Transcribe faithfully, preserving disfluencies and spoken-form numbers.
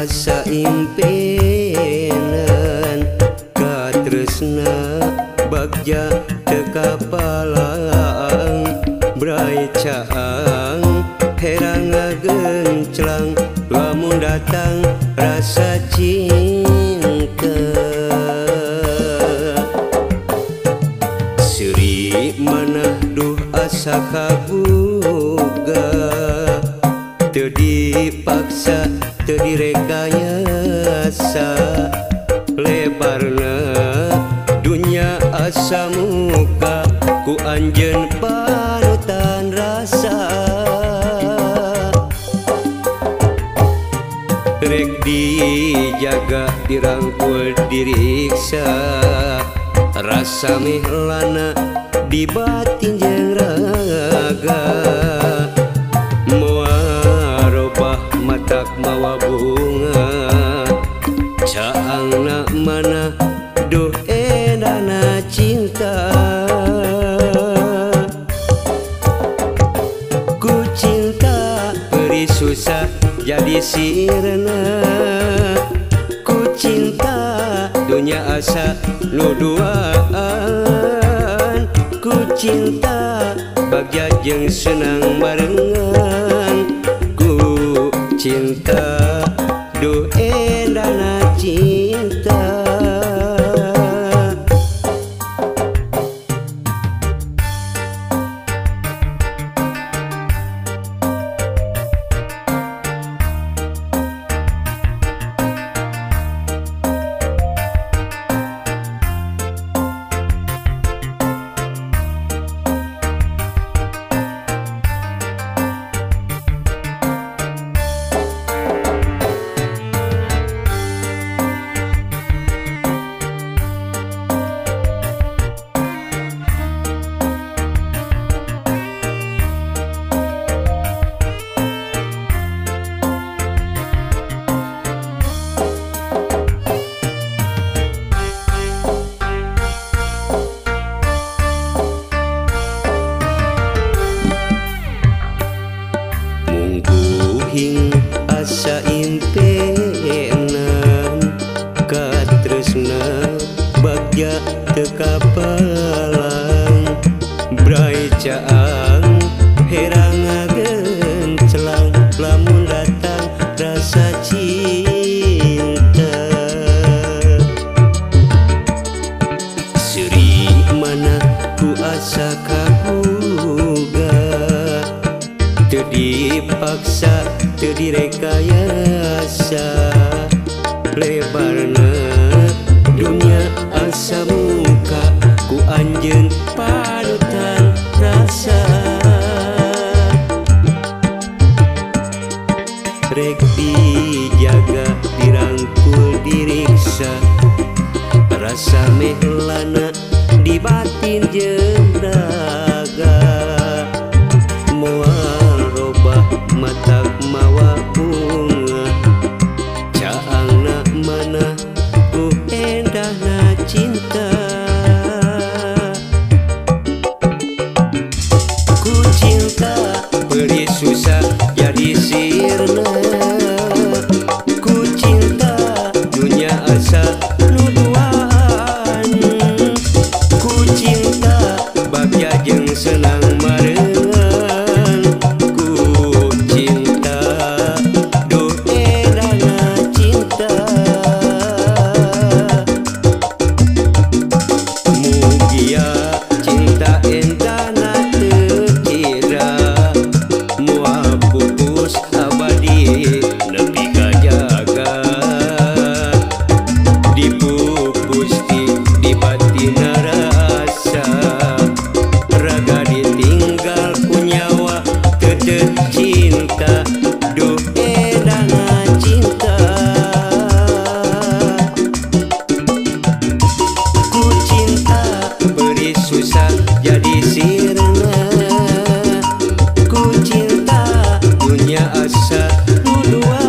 Asa impenan katresna bagja tekapalang brai caang herang agenclang lamun datang rasa cinta seri manah duh asa kaboga teu dipaksa teu direkayasa lebarna dunya asa muka ku anjeun panutan rasa rek dijaga dirangkul diriksa rasa mihlana di batin jeung raga tak mawa bunga caang na mana doh enana cinta ku cinta beri susah jadi sirna ku cinta dunia asa lu duaan ku cinta bagja jeung senang barengan cinta duh enana cinta. Asa impenan katresna bagja teu kapalang brai caang herang agenclang lamun datang rasa cinta seri mana ku asa kaboga teu dipaksa teu direkayasa lebarna dunia asa muka ku anjeun panutan rasa rek dijaga dirangkul diriksa rasa mihlana di batin jeung raga moal robah mata mawa bunga caang na mana ku endah na cinta ku cinta beri susah jadi sirna ku cinta dunia asa lu duaan ku cinta bagja jeung senang dua.